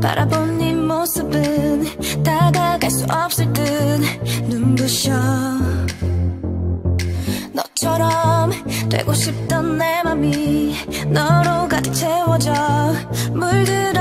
바라보니 모습은 다가갈 수 없을 듯 눈부셔. 너처럼 되고 싶던 내 맘이 너로 가득 채워져 물들어.